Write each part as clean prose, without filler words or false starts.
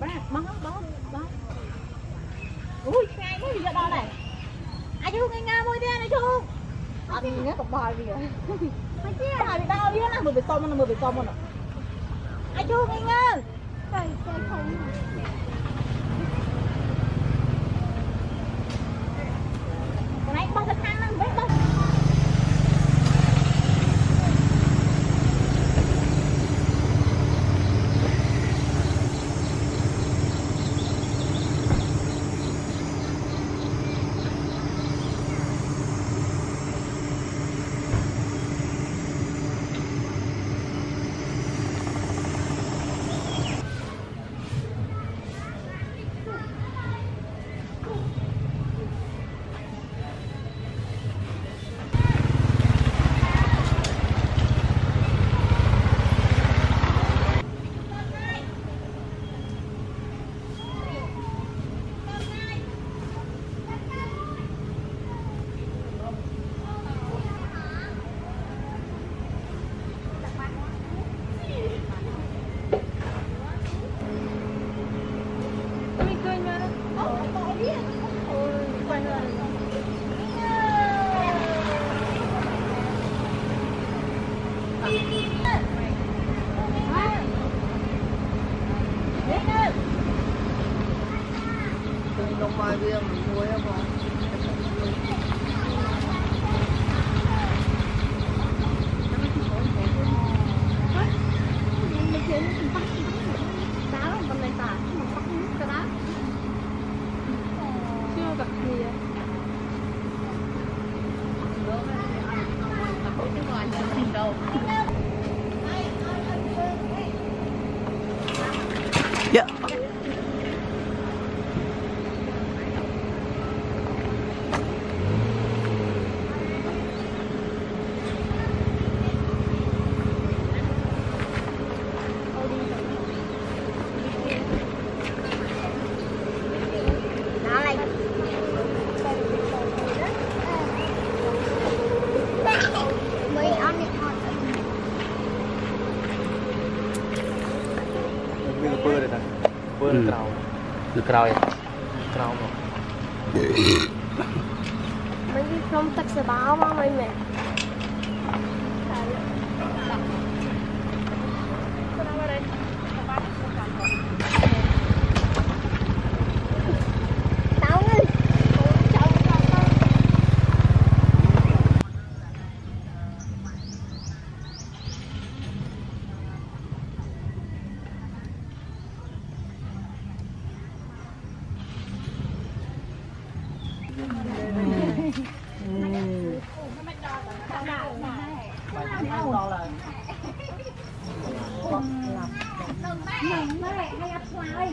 Bác, ui, ngay quá gì vậy đó này. Ai chú ngay ngay môi đen này chú. Anh nghe cọc bài gì vậy? Bài bị đau biết là mười bị tôm nó. Ai chú ngay ngay. Trời không. Cái này bác thật khăn lắm, biết bác. Krau mà. Mình đi không tắc xe báo mà mấy mẹ. Sao vậy? Sao đây? Mừng mới lại hay ăn xoài ơi.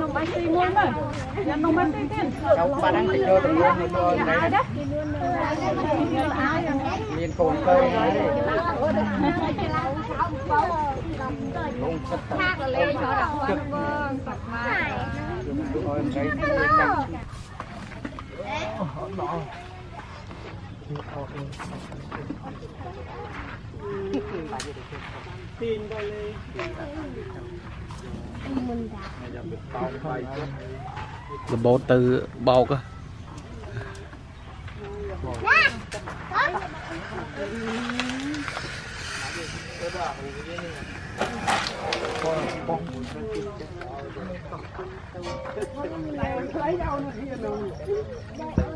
nông bách tây muôn rồi, nhà nông bách tây tiền. Cháu ba đang chơi được luôn đấy. Miền cồn cây. Khác là lên chỗ đảo quân vương sạch mà. Tin đây lên. Là bố từ bao cơ. Nơi mình cào nữa. Nơi mình cào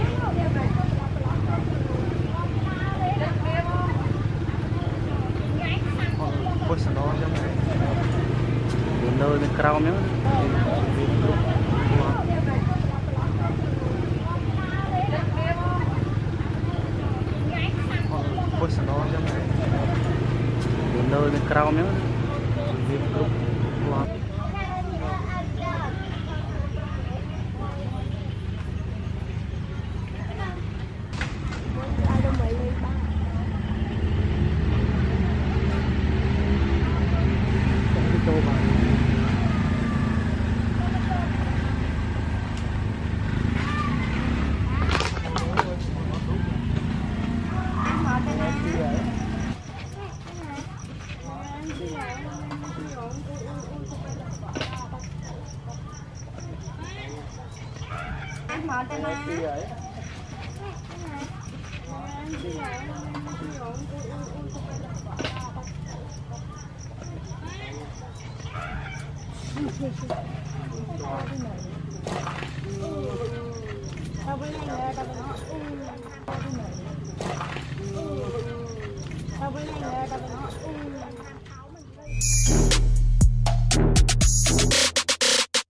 lỡ những video hấp dẫn.